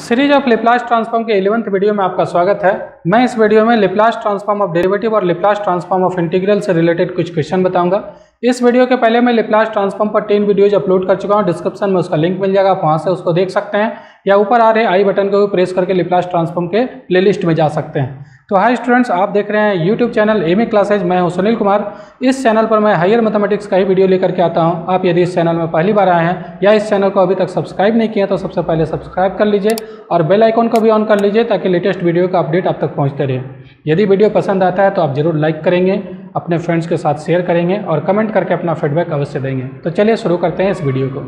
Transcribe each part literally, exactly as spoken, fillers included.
Series of Laplace transform के eleventh video में आपका स्वागत है। मैं इस वीडियो में लेप्लास ट्रांसफॉर्म ऑफ डेरिवेटिव और लेप्लास ट्रांसफॉर्म ऑफ इंटीग्रल से रिलेटेड कुछ क्वेश्चन बताऊंगा। इस वीडियो के पहले मैं लेप्लास ट्रांसफॉर्म पर टेन वीडियोज अपलोड कर चुका हूं। डिस्क्रिप्शन में उसका लिंक मिल जाएगा, आप वहां से उसको देख सकते हैं या ऊपर आ रहे आई बटन को भी प्रेस करके लेप्लास ट्रांसफॉर्म के प्ले लिस्ट में जा सकते हैं। तो हाय स्टूडेंट्स, आप देख रहे हैं YouTube channel M A classes. मैं हूं सुनील कुमार। इस चैनल पर मैं हायर मैथमेटिक्स का ही वीडियो लेकर के आता हूं। आप यदि इस चैनल में पहली बार आए हैं या इस चैनल को अभी तक सब्सक्राइब नहीं किया तो सबसे पहले सब्सक्राइब कर लीजिए और बेल आइकॉन को भी ऑन कर लीजिए ताकि लेटेस्ट वीडियो का अपडेट आप तक पहुँचते रहे। यदि वीडियो पसंद आता है तो आप ज़रूर लाइक करेंगे, अपने फ्रेंड्स के साथ शेयर करेंगे और कमेंट करके अपना फीडबैक अवश्य देंगे। तो चलिए शुरू करते हैं इस वीडियो को।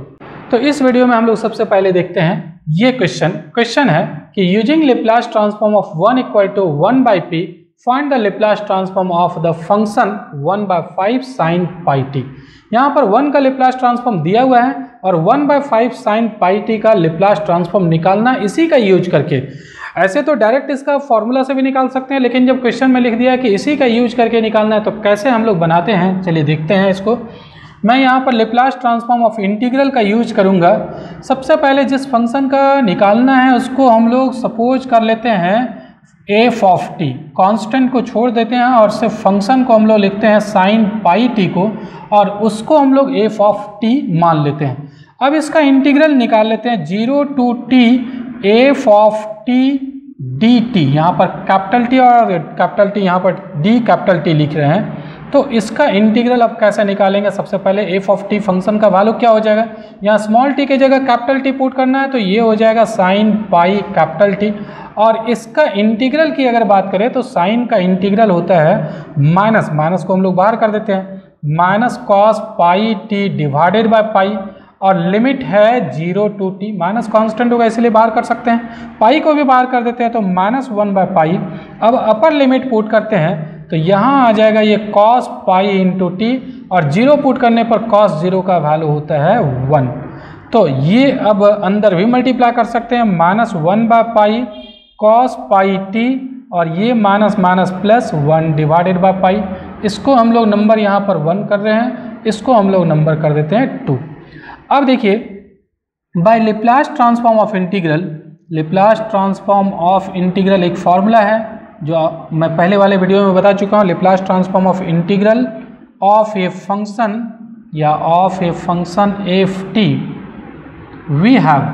तो इस वीडियो में हम लोग सबसे पहले देखते हैं ये क्वेश्चन। क्वेश्चन है कि using Laplace transform of one equal to one by P find the Laplace transform of the function one by five sine pi T. यहाँ पर वन का लेप्लास ट्रांसफॉर्म दिया हुआ है और one by five sine pi T का Laplace transform निकालना इसी का यूज करके। ऐसे तो डायरेक्ट इसका फॉर्मूला से भी निकाल सकते हैं, लेकिन जब क्वेश्चन में लिख दिया है कि इसी का यूज करके निकालना है तो कैसे हम लोग बनाते हैं, चलिए देखते हैं इसको। मैं यहाँ पर लेप्लास ट्रांसफॉर्म ऑफ इंटीग्रल का यूज करूँगा। सबसे पहले जिस फंक्शन का निकालना है उसको हम लोग सपोज कर लेते हैं एफ ऑफ टी, कॉन्स्टेंट को छोड़ देते हैं और सिर्फ फंक्शन को हम लोग लिखते हैं साइन पाई टी को और उसको हम लोग एफ ऑफ टी मान लेते हैं। अब इसका इंटीग्रल निकाल लेते हैं zero to T F of T D T. यहाँ पर कैपिटल टी और कैपिटल टी, यहाँ पर डी कैपिटल टी लिख रहे हैं। तो इसका इंटीग्रल अब कैसे निकालेंगे, सबसे पहले एफ ऑफ टी फंक्शन का वैल्यू क्या हो जाएगा, यहाँ स्मॉल टी की जगह कैपिटल टी पुट करना है तो ये हो जाएगा साइन पाई कैपिटल टी। और इसका इंटीग्रल की अगर बात करें तो साइन का इंटीग्रल होता है माइनस, माइनस को हम लोग बाहर कर देते हैं, minus cos pi T divided by pi और लिमिट है zero to T. Minus constant होगा इसलिए बाहर कर सकते हैं, पाई को भी बाहर कर देते हैं तो माइनस वन बाय पाई। अब अपर लिमिट पुट करते हैं तो यहाँ आ जाएगा ये cos पाई इंटू टी और जीरो पुट करने पर cos जीरो का वैल्यू होता है वन। तो ये अब अंदर भी मल्टीप्लाई कर सकते हैं, minus one by pi cos pi T और ये minus minus plus one divided by pi. इसको हम लोग नंबर यहाँ पर वन कर रहे हैं, इसको हम लोग नंबर कर देते हैं टू। अब देखिए by Laplace transform of integral, Laplace transform of integral एक फार्मूला है जो मैं पहले वाले वीडियो में बता चुका हूँ। Laplace transform of integral of a function या of a function F T we have,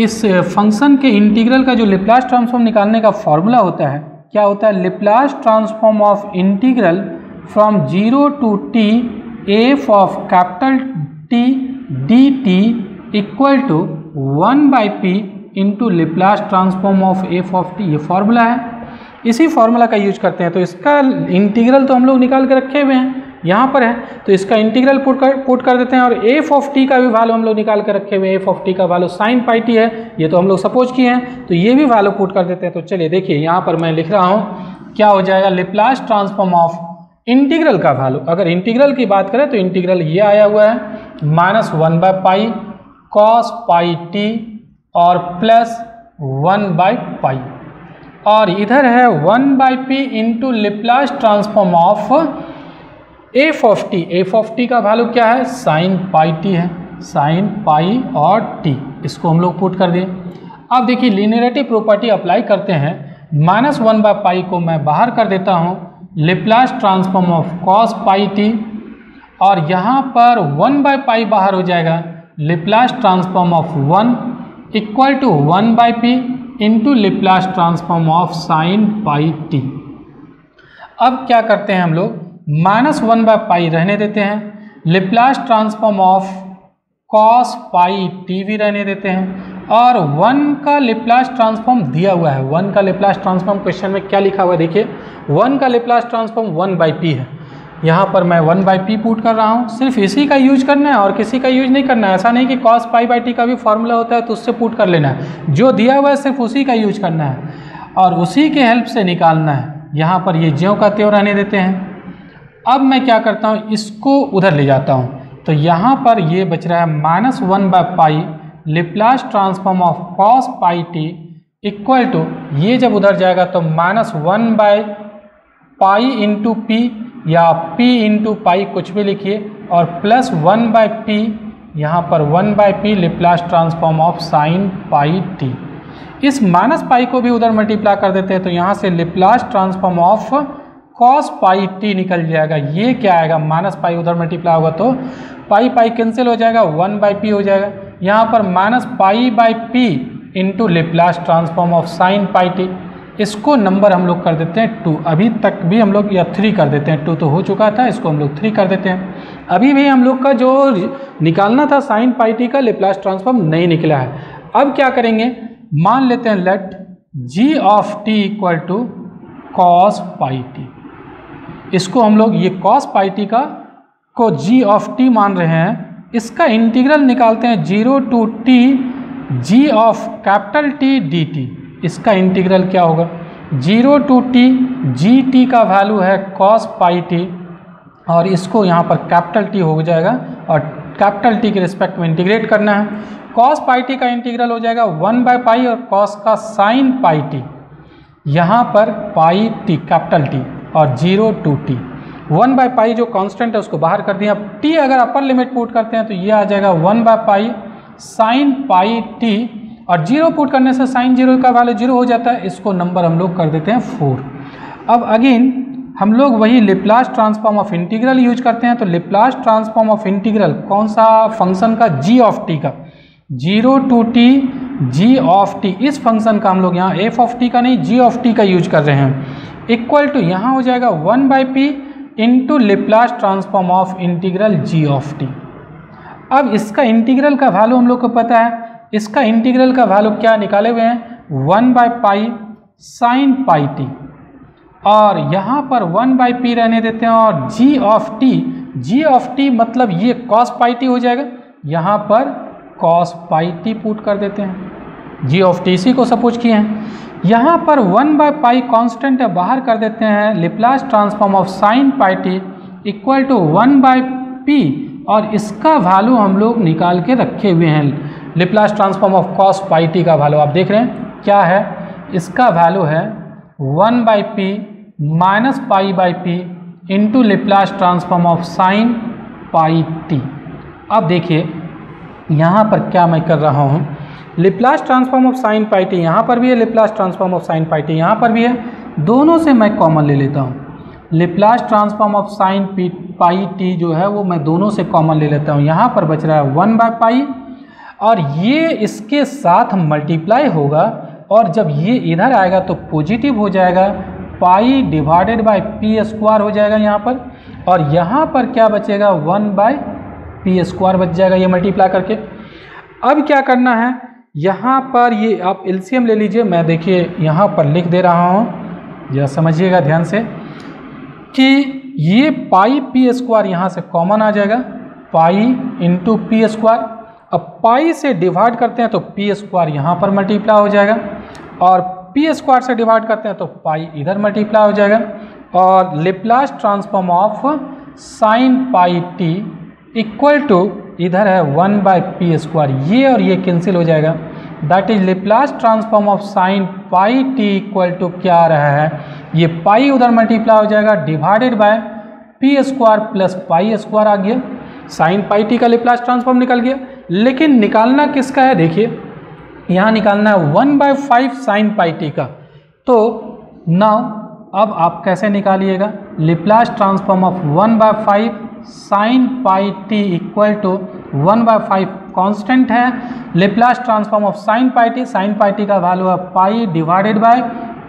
इस फंक्शन के इंटीग्रल का जो लेप्लास ट्रांसफॉर्म निकालने का फॉर्मूला होता है क्या होता है, Laplace transform of integral from zero to T F of capital T D T equal to one by P into Laplace transform of F of T. ये फार्मूला है, इसी फार्मूला का यूज करते हैं। तो इसका इंटीग्रल तो हम लोग निकाल के रखे हुए हैं, यहाँ पर है तो इसका इंटीग्रल पुट कर पुट कर देते हैं और एफ ऑफ टी का भी वैल्यू हम लोग निकाल के रखे हुए हैं। एफ ऑफ टी का वैल्यू साइन पाई टी है, ये तो हम लोग सपोज किए हैं, तो ये भी वैल्यू पुट कर देते हैं। तो चलिए देखिए यहाँ पर मैं लिख रहा हूँ क्या हो जाएगा, लेप्लास ट्रांसफॉर्म ऑफ इंटीग्रल का वैल्यू। अगर इंटीग्रल की बात करें तो इंटीग्रल ये आया हुआ है minus one by pi cos pi T और प्लस वन बाई पाई और इधर है one by P into Laplace transform of F of T. F of T का वैल्यू क्या है, साइन पाई टी है, साइन पाई और टी, इसको हम लोग पुट कर दिए। अब देखिए लिनियरिटी प्रॉपर्टी अप्लाई करते हैं, माइनस वन बाई पाई को मैं बाहर कर देता हूँ, Laplace transform of cos pi T और यहाँ पर वन बाई पाई बाहर हो जाएगा, Laplace transform of one equal to one by P into Laplace transform of sine pi T. अब क्या करते हैं हम लोग, माइनस वन बाई पाई रहने देते हैं, Laplace transform of cos pi T भी रहने देते हैं और वन का लेप्लास ट्रांसफॉर्म दिया हुआ है। वन का लेप्लास ट्रांसफॉर्म क्वेश्चन में क्या लिखा हुआ है, देखिए वन का Laplace transform one by P है, यहाँ पर मैं वन बाई पी पुट कर रहा हूँ। सिर्फ इसी का यूज करना है और किसी का यूज नहीं करना है, ऐसा नहीं कि कॉस पाई बाई टी का भी फार्मूला होता है तो उससे पुट कर लेना है, जो दिया हुआ है सिर्फ उसी का यूज करना है और उसी के हेल्प से निकालना है। यहाँ पर ये ज्यों का त्यों रहने देते हैं। अब मैं क्या करता हूँ, इसको उधर ले जाता हूँ तो यहाँ पर ये बच रहा है minus one by pi Laplace transform of cos pi T equal to, ये जब उधर जाएगा तो minus one by pi into P या p इंटू पाई कुछ भी लिखिए और प्लस वन बाई पी यहाँ पर one by P Laplace transform of sine pi T, इस माइनस पाई को भी उधर मल्टीप्लाई कर देते हैं तो यहाँ से Laplace transform of cos pi T निकल जाएगा। ये क्या आएगा, माइनस पाई उधर मल्टीप्लाई होगा तो पाई पाई कैंसिल हो जाएगा, वन बाई पी हो जाएगा। यहाँ पर minus pi by P into Laplace transform of sine pi T, इसको नंबर हम लोग कर देते हैं टू। अभी तक भी हम लोग या थ्री कर देते हैं, टू तो हो चुका था, इसको हम लोग थ्री कर देते हैं। अभी भी हम लोग का जो निकालना था साइन पाई टी का लाप्लास ट्रांसफॉर्म नहीं निकला है। अब क्या करेंगे, मान लेते हैं let G of T equal to cos pi T, इसको हम लोग ये कॉस पाई टी का को जी ऑफ टी मान रहे हैं। इसका इंटीग्रल निकालते हैं zero to T G of capital T D T, इसका इंटीग्रल क्या होगा, zero to T G T का वैल्यू है कॉस पाई टी और इसको यहाँ पर कैपिटल टी हो जाएगा और कैपिटल टी के रिस्पेक्ट में इंटीग्रेट करना है। कॉस पाई टी का इंटीग्रल हो जाएगा वन बाय पाई और कॉस का साइन पाई टी, यहाँ पर पाई टी कैपिटल टी और zero to T, one by pi जो कांस्टेंट है उसको बाहर कर दिया। अब टी अगर अपर लिमिट पुट करते हैं तो ये आ जाएगा one by pi sine pi T और जीरो पुट करने से साइन जीरो का वैल्यू जीरो हो जाता है, इसको नंबर हम लोग कर देते हैं फोर। अब अगेन हम लोग वही Laplace transform of integral use करते हैं, तो लाप्लास ट्रांसफॉर्म ऑफ इंटीग्रल कौन सा फंक्शन का, जी ऑफ टी का, zero to T G of T, इस फंक्शन का हम लोग यहाँ एफ ऑफ टी का नहीं जी ऑफ टी का यूज कर रहे हैं, इक्वल टू यहाँ हो जाएगा one by P into Laplace transform of integral G of T. अब इसका इंटीग्रल का वैल्यू हम लोग को पता है, इसका इंटीग्रल का वैल्यू क्या निकाले हुए हैं, one by pi sine pi T और यहाँ पर वन बाई पी रहने देते हैं और G of T, G of T मतलब ये कॉस पाई टी हो जाएगा, यहाँ पर कॉस पाई टी पुट कर देते हैं, जी ऑफ टी इसी को सपोज किए हैं। यहाँ पर वन बाई पाई कॉन्स्टेंट है बाहर कर देते हैं, Laplace transform of sine pi T equal to one by P और इसका वैल्यू हम लोग निकाल के रखे हुए हैं, Laplace transform of cos pi T का वैल्यू आप देख रहे हैं क्या है, इसका वैल्यू है one by p minus pi by P into Laplace transform of sine pi T. अब देखिए यहाँ पर क्या मैं कर रहा हूँ, Laplace transform of sine pi T यहाँ पर भी है, Laplace transform of sine pi T यहाँ पर भी है, दोनों से मैं कॉमन ले लेता हूँ। Laplace transform of sine pi T जो है वो मैं दोनों से कॉमन ले लेता हूँ, यहाँ पर बच रहा है वन बाई पाई और ये इसके साथ मल्टीप्लाई होगा और जब ये इधर आएगा तो पॉजिटिव हो जाएगा, pi divided by P square हो जाएगा यहाँ पर और यहाँ पर क्या बचेगा, वन बाय पी स्क्वायर बच जाएगा ये मल्टीप्लाई करके। अब क्या करना है, यहाँ पर ये आप एलसीएम ले लीजिए, मैं देखिए यहाँ पर लिख दे रहा हूँ, यह समझिएगा ध्यान से कि ये पाई पी स्क्वायर यहाँ से कॉमन आ जाएगा, पाई इंटू पी स्क्वायर, अब पाई से डिवाइड करते हैं तो पी स्क्वायर यहाँ पर मल्टीप्लाई हो जाएगा और पी स्क्वायर से डिवाइड करते हैं तो पाई इधर मल्टीप्लाई हो जाएगा और Laplace transform of sine pi T equal to इधर है वन बाई पी स्क्वायर, ये और ये कैंसिल हो जाएगा, that is Laplace transform of sine pi T equal to क्या आ रहा है, ये पाई उधर मल्टीप्लाई हो जाएगा divided by P square plus pi square आ गया, साइन पाई टी का लाप्लास ट्रांसफॉर्म निकल गया। लेकिन निकालना किसका है, देखिए यहाँ निकालना है one by five sine pi T का, तो नाउ अब आप कैसे निकालिएगा, Laplace transform of one by five sine pi T equal to one by five constant है, Laplace transform of sine pi t, sine pi T का value है pi divided by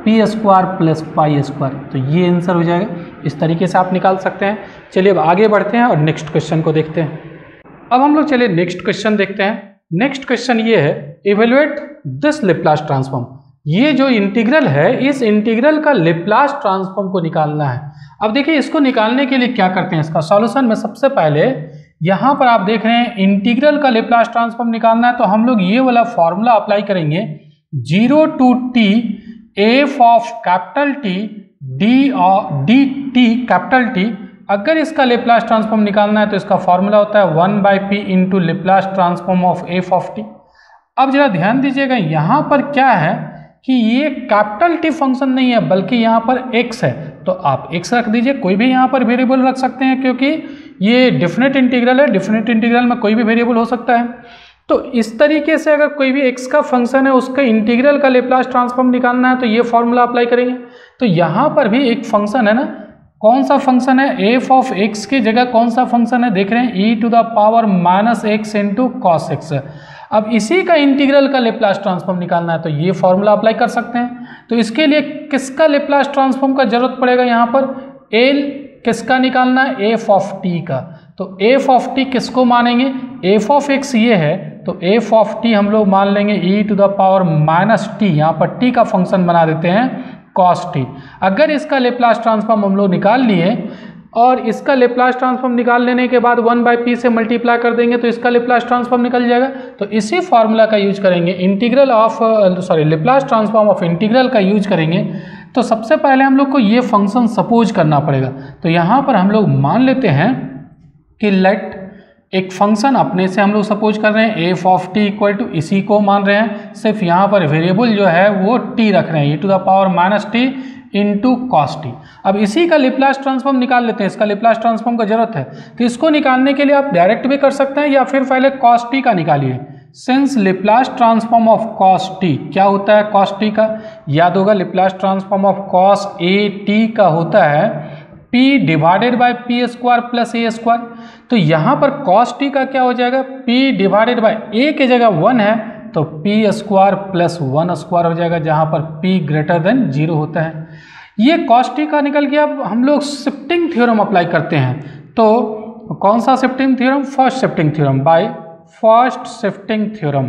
P square plus pi square, तो ये answer हो जाएगा। इस तरीके से आप निकाल सकते हैं। चलिए अब आगे बढ़ते हैं और नेक्स्ट क्वेश्चन को देखते हैं। अब हम लोग चलिए नेक्स्ट क्वेश्चन देखते हैं। नेक्स्ट क्वेश्चन ये है, इवेल्युएट दिस लाप्लास ट्रांसफॉर्म, ये जो इंटीग्रल है इस इंटीग्रल का लाप्लास ट्रांसफॉर्म को निकालना है। अब देखिए इसको निकालने के लिए क्या करते हैं, इसका सॉल्यूशन में सबसे पहले यहाँ पर आप देख रहे हैं इंटीग्रल का लाप्लास ट्रांसफॉर्म निकालना है, तो हम लोग ये वाला फॉर्मूला अप्लाई करेंगे, zero to T F of capital T d और डी टी कैपिटल टी। अगर इसका लाप्लास ट्रांसफॉर्म निकालना है तो इसका फॉर्मूला होता है one by P into Laplace transform of F of T. अब जरा ध्यान दीजिएगा यहाँ पर क्या है कि ये कैपिटल टी फंक्शन नहीं है बल्कि यहाँ पर एक्स है, तो आप एक्स रख दीजिए, कोई भी यहाँ पर वेरिएबल रख सकते हैं क्योंकि ये डिफिनेट इंटीग्रल है, डिफिनेट इंटीग्रल में कोई भी वेरिएबल हो सकता है। तो इस तरीके से अगर कोई भी एक्स का फंक्शन है उसका इंटीग्रल का लैप्लास ट्रांसफॉर्म निकालना है तो ये फॉर्मूला अप्लाई करेंगे। तो यहाँ पर भी एक फंक्शन है ना, कौन सा फंक्शन है, एफ ऑफ एक्स की जगह कौन सा फंक्शन है, देख रहे हैं ई to the power minus x into cos x. अब इसी का इंटीग्रल का लैप्लास ट्रांसफॉर्म निकालना है तो ये फॉर्मूला अप्लाई कर सकते हैं। तो इसके लिए किसका लैप्लास ट्रांसफॉर्म का जरूरत पड़ेगा, यहाँ पर एल किसका निकालना है, एफ ऑफ टी का। तो एफ ऑफ टी किसको मानेंगे, एफ ऑफ एक्स ये है तो एफ ऑफ टी हम लोग मान लेंगे ई to the power minus T, यहाँ पर टी का फंक्शन बना देते हैं कॉस टी। अगर इसका लैप्लास ट्रांसफॉर्म हम लोग निकाल लिए और इसका लैप्लास ट्रांसफॉर्म निकाल लेने के बाद वन बाई पी से मल्टीप्लाई कर देंगे तो इसका लैप्लास ट्रांसफॉर्म निकल जाएगा। तो इसी फार्मूला का यूज करेंगे, integral of sorry Laplace transform of integral का यूज करेंगे। तो सबसे पहले हम लोग को ये फंक्शन सपोज करना पड़ेगा। तो यहाँ पर हम लोग मान लेते हैं कि लेट एक फंक्शन अपने से हम लोग सपोज कर रहे हैं F of T equal to, इसी को मान रहे हैं, सिर्फ यहाँ पर वेरिएबल जो है वो टी रख रहे हैं, ई to the power minus T into cos T. अब इसी का लैप्लास ट्रांसफॉर्म निकाल लेते हैं, इसका लैप्लास ट्रांसफॉर्म का जरूरत है। तो इसको निकालने के लिए आप डायरेक्ट भी कर सकते हैं या फिर पहले कॉस टी का निकालिए। Since Laplace transform of cos T क्या होता है, कॉस टी का याद होगा, Laplace transform of cos A T का होता है P divided by P square plus A square. तो यहाँ पर cos t का क्या हो जाएगा, P डिवाइडेड बाई a के जगह वन है तो P square plus one square हो जाएगा, जहाँ पर P ग्रेटर देन जीरो होता है। ये cos t का निकल गया। अब हम लोग शिफ्टिंग थ्योरम अप्लाई करते हैं। तो कौन सा shifting theorem, first shifting theorem by first shifting theorem.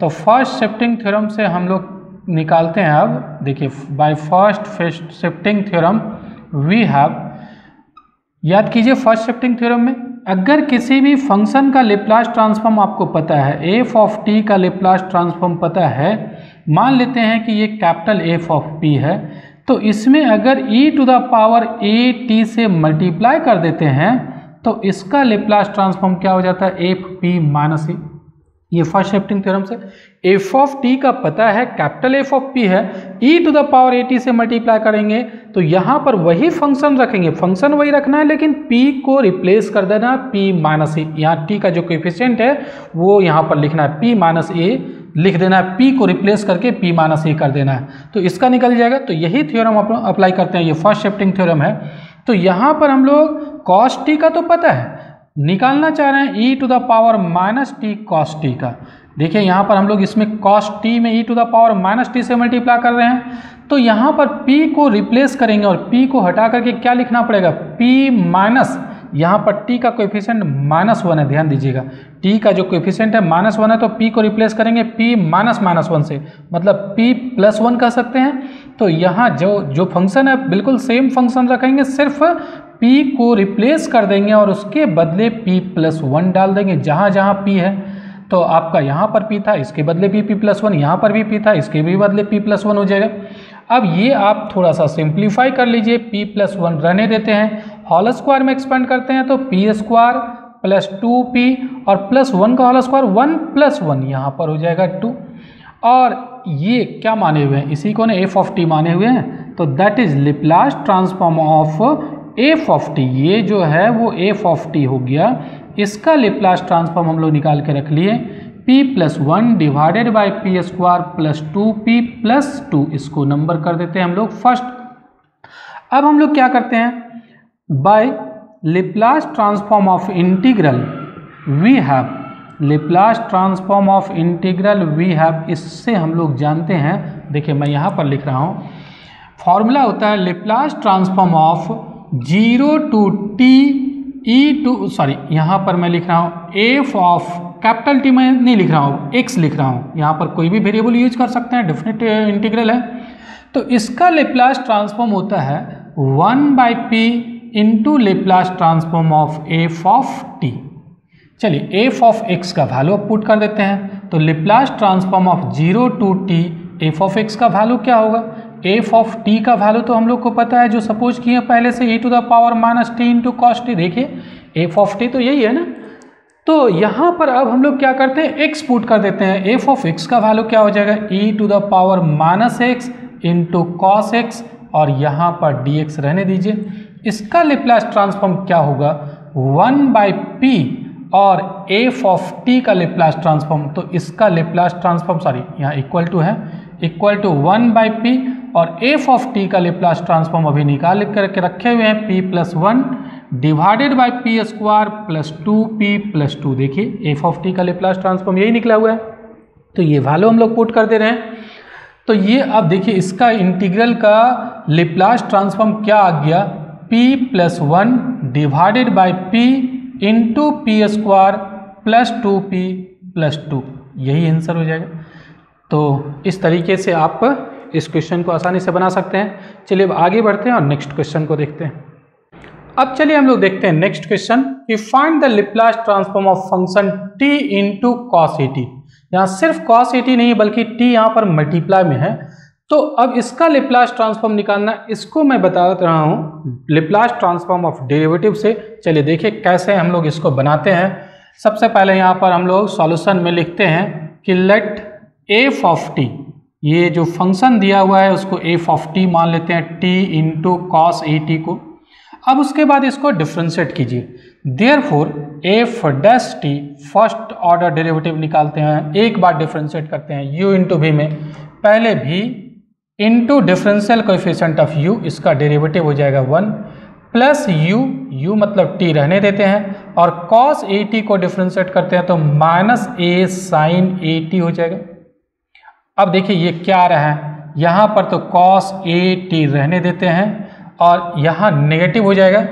तो फर्स्ट शिफ्टिंग थ्योरम से हम लोग निकालते हैं। अब देखिए by first shifting theorem we have, याद कीजिए फर्स्ट शिफ्टिंग थ्योरम में अगर किसी भी फंक्शन का लैप्लास ट्रांसफॉर्म आपको पता है, एफ ऑफ टी का लैप्लास ट्रांसफॉर्म पता है, मान लेते हैं कि ये कैपिटल एफ ऑफ पी है, तो इसमें अगर ई to the power A T से मल्टीप्लाई कर देते हैं तो इसका लैप्लास ट्रांसफॉर्म क्या हो जाता है, एफ पी माइनस ई। ये फर्स्ट शिफ्टिंग थ्योरम से एफ ऑफ टी का पता है, कैपिटल एफ ऑफ पी है, ई to the power A T से मल्टीप्लाई करेंगे तो यहाँ पर वही फंक्शन रखेंगे, फंक्शन वही रखना है लेकिन पी को रिप्लेस कर देना पी माइनस ए, यहाँ टी का जो कोएफिशिएंट है वो यहाँ पर लिखना है पी माइनस ए लिख देना है, पी को रिप्लेस करके पी माइनस ए कर देना है तो इसका निकल जाएगा। तो यही थ्योरम आप अप्लाई करते हैं, ये फर्स्ट शिफ्टिंग थ्योरम है। तो यहाँ पर हम लोग कॉस टी का तो पता है, निकालना चाह रहे हैं ई to the power minus T cos T का। देखिए यहाँ पर हम लोग इसमें कॉस टी में e to the power minus T से मल्टीप्लाई कर रहे हैं तो यहाँ पर p को रिप्लेस करेंगे और p को हटा करके क्या लिखना पड़ेगा, p माइनस, यहाँ पर t का कोएफिशिएंट माइनस वन है, ध्यान दीजिएगा t का जो कोएफिशिएंट है माइनस वन है तो p को रिप्लेस करेंगे p माइनस माइनस वन से, मतलब p प्लस वन कह सकते हैं। तो यहाँ जो जो फंक्शन है बिल्कुल सेम फंक्शन रखेंगे, सिर्फ P को रिप्लेस कर देंगे और उसके बदले P प्लस वन डाल देंगे जहाँ जहाँ P है। तो आपका यहाँ पर P था, इसके बदले भी P प्लस वन, यहाँ पर भी P था, इसके भी बदले P प्लस वन हो जाएगा। अब ये आप थोड़ा सा सिंप्लीफाई कर लीजिए, P प्लस वन रहने देते हैं, होल स्क्वायर में एक्सपेंड करते हैं तो P square plus two p और प्लस वन का whole square one plus one यहाँ पर हो जाएगा टू। और ये क्या माने हुए हैं, इसी को ना एफ ऑफ टी माने हुए हैं। तो that is Laplace transform of F of T, ये जो है वो एफ ऑफ टी हो गया। इसका लैप्लास ट्रांसफॉर्म हम लोग निकाल के रख लिए, p plus one divided by P square plus two P plus two, इसको नंबर कर देते हैं हम लोग फर्स्ट। अब हम लोग क्या करते हैं, by Laplace transform of integral we have, Laplace transform of integral we have, इससे हम लोग जानते हैं। देखिए मैं यहाँ पर लिख रहा हूँ, फॉर्मूला होता है Laplace transform of zero to T E to sorry यहाँ पर मैं लिख रहा हूँ एफ ऑफ कैपिटल टी, मैं नहीं लिख रहा हूँ एक्स लिख रहा हूँ, यहाँ पर कोई भी वेरिएबल यूज कर सकते हैं, डिफिनिट इंटीग्रल है। तो इसका लैप्लास ट्रांसफॉर्म होता है one by P into Laplace transform of F of T. चलिए एफ ऑफ एक्स का वैल्यू पुट कर देते हैं। तो Laplace transform of zero to T F of x का वैल्यू क्या होगा, एफ ऑफ टी का वैल्यू तो हम लोग को पता है जो सपोज किए पहले से, ई to the power minus T into cos T. देखिए एफ ऑफ टी तो यही है ना, तो यहाँ पर अब हम लोग क्या करते हैं, एक्स पुट कर देते हैं। एफ ऑफ एक्स का वैल्यू क्या हो जाएगा, ई to the power minus x into cos x और यहाँ पर डी एक्स रहने दीजिए। इसका लैप्लास ट्रांसफॉर्म क्या होगा, वन बाई पी और एफ ऑफ टी का लेप्लास ट्रांसफॉर्म, तो इसका लेप्लास ट्रांसफॉर्म सॉरी यहाँ इक्वल टू है, equal to one by P और एफ ऑफ टी का लेप्लास ट्रांसफॉर्म अभी निकाल करके रखे हुए हैं, P plus one divided by P square plus two P plus two. देखिए एफ ऑफ टी का लेप्लास ट्रांसफॉर्म यही निकला हुआ है, तो ये वैल्यू हम लोग पुट कर दे रहे हैं। तो ये अब देखिए इसका इंटीग्रल का लेप्लास ट्रांसफॉर्म क्या आ गया, P plus one divided by P into P square plus two P plus two, यही आंसर हो जाएगा। तो इस तरीके से आप इस क्वेश्चन को आसानी से बना सकते हैं। चलिए अब आगे बढ़ते हैं और नेक्स्ट क्वेश्चन को देखते हैं। अब चलिए हम लोग देखते हैं नेक्स्ट क्वेश्चन कि find the Laplace transform of function T into cos A T. यहाँ सिर्फ कॉस ए टी नहीं बल्कि टी यहाँ पर मल्टीप्लाई में है, तो अब इसका लेप्लास ट्रांसफॉर्म निकालना, इसको मैं बता रहा हूँ लेप्लास ट्रांसफॉर्म ऑफ डेरिवेटिव से। चलिए देखिए कैसे हम लोग इसको बनाते हैं। सबसे पहले यहाँ पर हम लोग सॉल्यूशन में लिखते हैं कि लेट एफ ऑफ टी, ये जो फंक्शन दिया हुआ है उसको एफ ऑफ टी मान लेते हैं, T into cos A T को। अब उसके बाद इसको डिफ्रेंशिएट कीजिए, therefore F dash T first order derivative निकालते हैं, एक बार डिफ्रेंशिएट करते हैं यू इंटू भी में, पहले भी into differential coefficient of you, इसका डेरिवेटिव हो जाएगा वन प्लस यू, यू मतलब टी रहने देते हैं, और कॉस ए टी को डिफ्रेंशिएट करते हैं तो minus A sine A T हो जाएगा। अब देखिए ये क्या रहा है, यहाँ पर तो कॉस ए टी रहने देते हैं और यहाँ नेगेटिव हो जाएगा,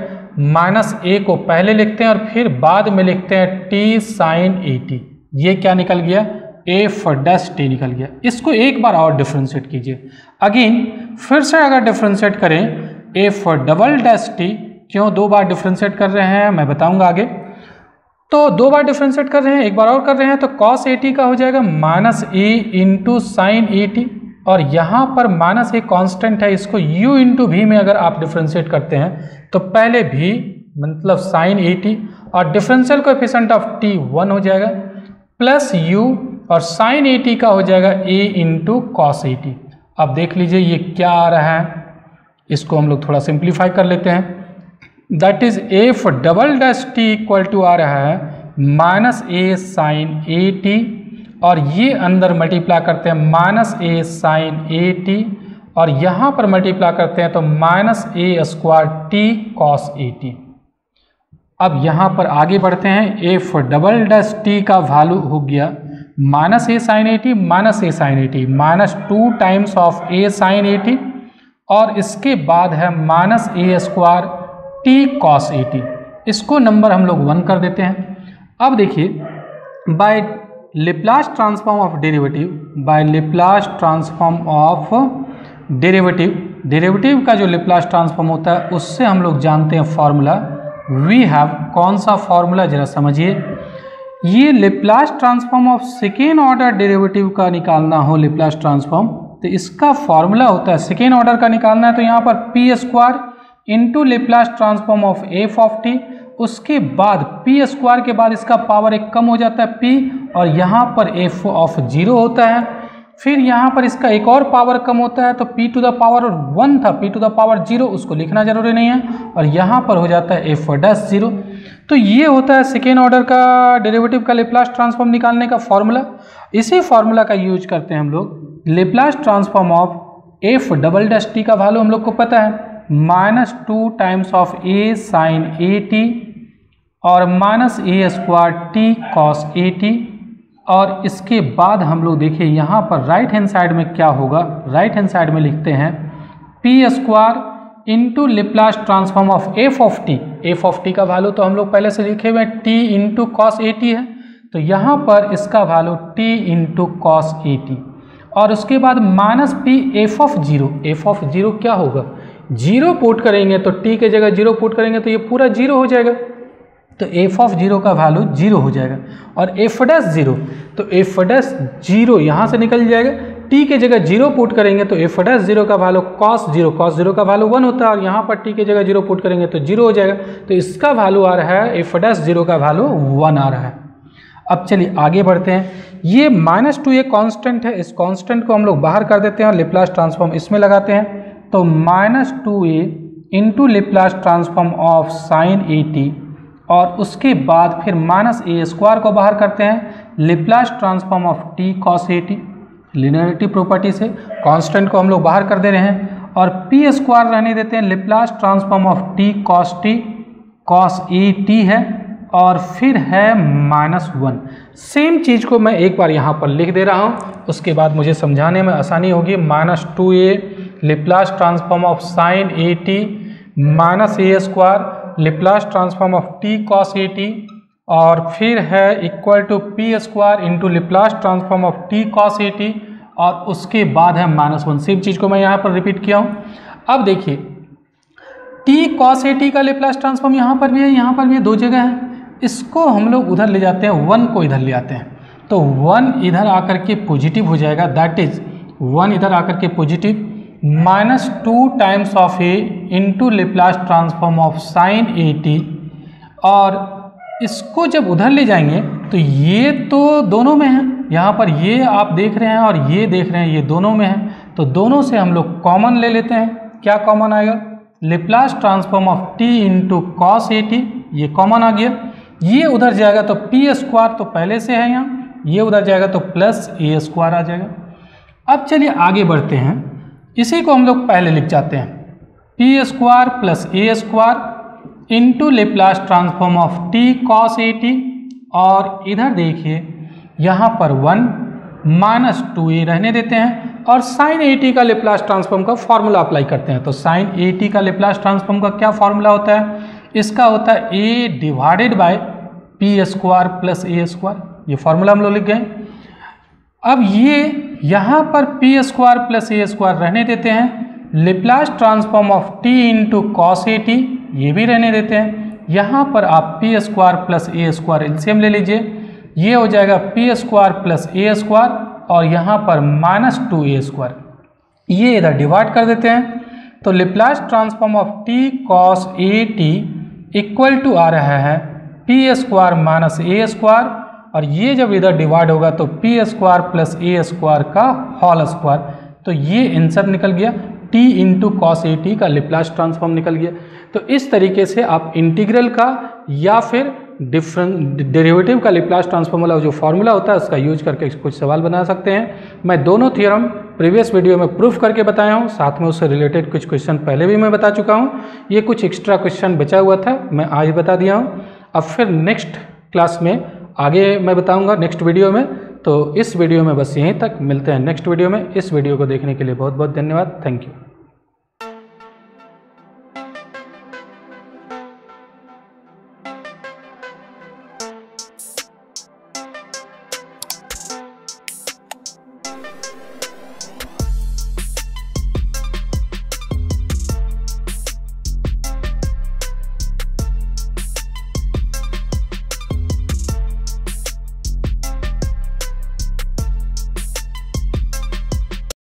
माइनस ए को पहले लिखते हैं और फिर बाद में लिखते हैं टी साइन ए टी। ये क्या निकल गया, एफ डैश टी निकल गया। इसको एक बार और डिफ्रेंशिएट कीजिए, अगेन फिर से अगर डिफ्रेंशिएट करें एफ डबल डैश टी, क्यों दो बार डिफ्रेंशिएट कर रहे हैं मैं बताऊंगा आगे, तो दो बार डिफ्रेंशिएट कर रहे हैं, एक बार और कर रहे हैं, तो कॉस ए टी का हो जाएगा minus A into sine A T, और यहाँ पर माइनस ए कांस्टेंट है, इसको u इंटू भी में अगर आप डिफ्रेंशिएट करते हैं तो पहले भी मतलब साइन ए टी और differential coefficient of t one हो जाएगा प्लस u और साइन ए टी का हो जाएगा a into cos A T. अब देख लीजिए ये क्या आ रहा है, इसको हम लोग थोड़ा सिंप्लीफाई कर लेते हैं, that is f double dash t equal to आ रहा है minus A sine A T, और ये अंदर मल्टीप्लाई करते हैं minus A sine A T, और यहाँ पर मल्टीप्लाई करते हैं तो minus a square t cos A T. अब यहाँ पर आगे बढ़ते हैं, एफ डबल डैश टी का वैल्यू हो गया minus A sine A t minus A sine A t minus two times of a sine A T, और इसके बाद है minus a square t cos A t. इसको नंबर हम लोग वन कर देते हैं। अब देखिए by Laplace transform of derivative, by Laplace transform of derivative, derivative का जो लेप्लास ट्रांसफॉर्म होता है उससे हम लोग जानते हैं फार्मूला, वी हैव कौन सा फार्मूला जरा समझिए। ये Laplace transform of second order derivative का निकालना हो लेप्लास ट्रांसफॉर्म, तो इसका फार्मूला होता है, सेकेंड ऑर्डर का निकालना है तो यहाँ पर p square into Laplace transform of F of t, उसके बाद पी स्क्वायर के बाद इसका पावर एक कम हो जाता है पी, और यहाँ पर एफ ऑफ जीरो होता है, फिर यहाँ पर इसका एक और पावर कम होता है तो p to the power one था, p to the power zero, उसको लिखना जरूरी नहीं है, और यहाँ पर हो जाता है एफ डैश जीरो। तो ये होता है सेकेंड ऑर्डर का डेरिवेटिव का लेप्लास ट्रांसफॉर्म निकालने का फार्मूला। इसी फार्मूला का यूज करते हैं हम लोग Laplace transform of f double dash t का वैल्यू हम लोग को पता है minus two times of a sine A T और minus a square t cos A T, और इसके बाद हम लोग देखिए यहाँ पर राइट हैंड साइड में क्या होगा, राइट हैंड साइड में लिखते हैं p square into Laplace transform of F of T, F of T का वैल्यू तो हम लोग पहले से लिखे हुए हैं टी इंटू कॉस ए टी है, तो यहाँ पर इसका value t into cos A T, और उसके बाद minus p f of zero, f of zero क्या होगा, जीरो पुट करेंगे तो टी के जगह जीरो पुट करेंगे तो ये पूरा जीरो हो जाएगा, तो एफ ऑफ जीरो का वैल्यू जीरो हो जाएगा, और एफ डैश जीरो, तो एफ डैश जीरो यहाँ से निकल जाएगा, टी के जगह जीरो पुट करेंगे तो एफ डैश जीरो का value cos zero, cos zero का वैल्यू वन होता है, और यहाँ पर टी के जगह जीरो पुट करेंगे तो जीरो हो जाएगा, तो इसका वैल्यू आ रहा है एफ डैश जीरो का वैल्यू वन आ रहा है। अब चलिए आगे बढ़ते हैं, ये माइनस टू ये कांस्टेंट है, इस कांस्टेंट को हम लोग बाहर कर देते हैं और लेप्लास ट्रांसफॉर्म इसमें लगाते हैं, तो minus two a into Laplace transform of sine A T और उसके बाद फिर माइनस ए स्क्वायर को बाहर करते हैं Laplace transform of t cos A t linearity property से कांस्टेंट को हम लोग बाहर कर दे रहे हैं और पी स्क्वायर रहने देते हैं Laplace transform of t cos t cos A t है और फिर है माइनस वन। सेम चीज़ को मैं एक बार यहाँ पर लिख दे रहा हूँ, उसके बाद मुझे समझाने में आसानी होगी। Minus two a Laplace transform of sine A t minus a square Laplace transform of t cos A T और फिर है equal to p square into Laplace transform of t cos A T और उसके बाद है minus one. Same चीज़ को मैं यहाँ पर रिपीट किया हूँ। अब देखिए टी कॉस ए टी का लेप्लास ट्रांसफॉर्म यहाँ पर भी है, यहाँ पर भी है, दो जगह है। इसको हम लोग उधर ले जाते हैं, वन को इधर ले आते हैं तो वन इधर आकर के पॉजिटिव हो जाएगा, दैट इज वन इधर आकर के positive minus two times of a into Laplace transform of sine A T. और इसको जब उधर ले जाएंगे तो ये तो दोनों में है, यहाँ पर ये आप देख रहे हैं और ये देख रहे हैं, ये दोनों में है तो दोनों से हम लोग कॉमन ले लेते हैं। क्या कॉमन आएगा? Laplace transform of t into cos A t, ये कॉमन आ गया। ये उधर जाएगा तो पी स्क्वायर तो पहले से है यहाँ, ये उधर जाएगा तो प्लस ए स्क्वायर आ जाएगा। अब चलिए आगे बढ़ते हैं, इसी को हम लोग पहले लिख जाते हैं p square plus A square into Laplace transform of t cos A T और इधर देखिए यहाँ पर वन माइनस टू ए रहने देते हैं और साइन ए टी का लेप्लास ट्रांसफॉर्म का फॉर्मूला अप्लाई करते हैं। तो साइन ए टी का लेप्लास ट्रांसफॉर्म का क्या फॉर्मूला होता है? इसका होता है a divided by P square plus A square, ये फार्मूला हम लोग लिख गए। अब ये यहाँ पर पी स्क्वायर प्लस ए स्क्वायर रहने देते हैं, Laplace transform of t into cos A t ये भी रहने देते हैं। यहाँ पर आप पी स्क्वायर प्लस ए स्क्वायर एलसीएम ले लीजिए, ये हो जाएगा पी स्क्वायर प्लस ए स्क्वायर और यहाँ पर माइनस टू ए स्क्वायर, ये इधर डिवाइड कर देते हैं तो Laplace transform of t cos A t equal to आ रहा है p square minus a square और ये जब इधर डिवाइड होगा तो पी स्क्वायर प्लस ए स्क्वायर का होल स्क्वायर। तो ये आंसर निकल गया, t into cos A T का लेप्लास ट्रांसफॉर्म निकल गया। तो इस तरीके से आप इंटीग्रल का या फिर डिफरेंट डेरिवेटिव का लेप्लास ट्रांसफॉर्म वाला जो फार्मूला होता है उसका यूज करके कुछ सवाल बना सकते हैं। मैं दोनों थ्योरम प्रीवियस वीडियो में प्रूफ करके बताया हूँ, साथ में उससे रिलेटेड कुछ क्वेश्चन पहले भी मैं बता चुका हूँ। ये कुछ एक्स्ट्रा क्वेश्चन बचा हुआ था मैं आज बता दिया हूँ। अब फिर नेक्स्ट क्लास में आगे मैं बताऊँगा नेक्स्ट वीडियो में। तो इस वीडियो में बस यहीं तक, मिलते हैं नेक्स्ट वीडियो में। इस वीडियो को देखने के लिए बहुत बहुत धन्यवाद, थैंक यू।